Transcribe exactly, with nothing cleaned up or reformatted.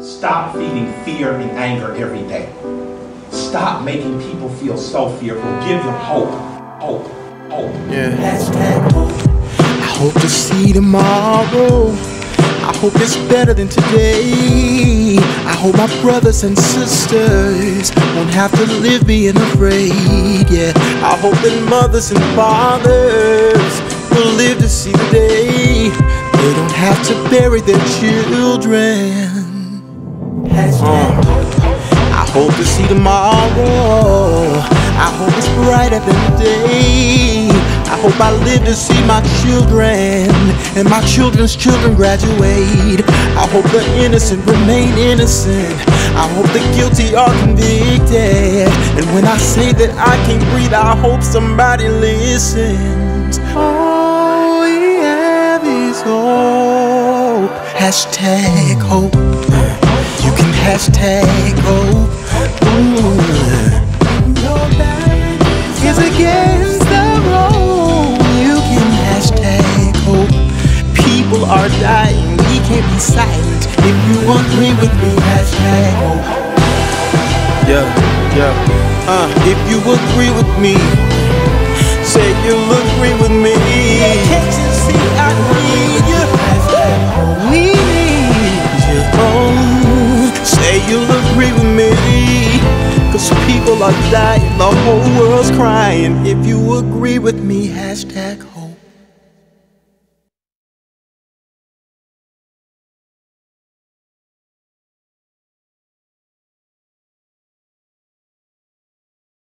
Stop feeding fear and anger every day. Stop making people feel so fearful. Give them hope. Hope. Hope. Yeah. Hashtag hope. I hope to see tomorrow. I hope it's better than today. I hope my brothers and sisters won't have to live being afraid. Yeah, I hope that mothers and fathers will live to see the day they don't have to bury their children. uh, I hope to see tomorrow. I hope it's brighter than today. I hope I live to see my children and my children's children graduate. I hope the innocent remain innocent. I hope the guilty are convicted. And when I say that I can't breathe, I hope somebody listens. All we have is hope. Hashtag hope. You can hashtag hope. Ooh. Here's again. People are dying, we can't be silent. If you agree with me, hashtag hope. Yeah, yeah, uh, if you agree with me, say you'll agree with me. Can't you see I need you? We need you. Oh, say you'll agree with me. Cause people are dying, the whole world's crying. If you agree with me, hashtag hope.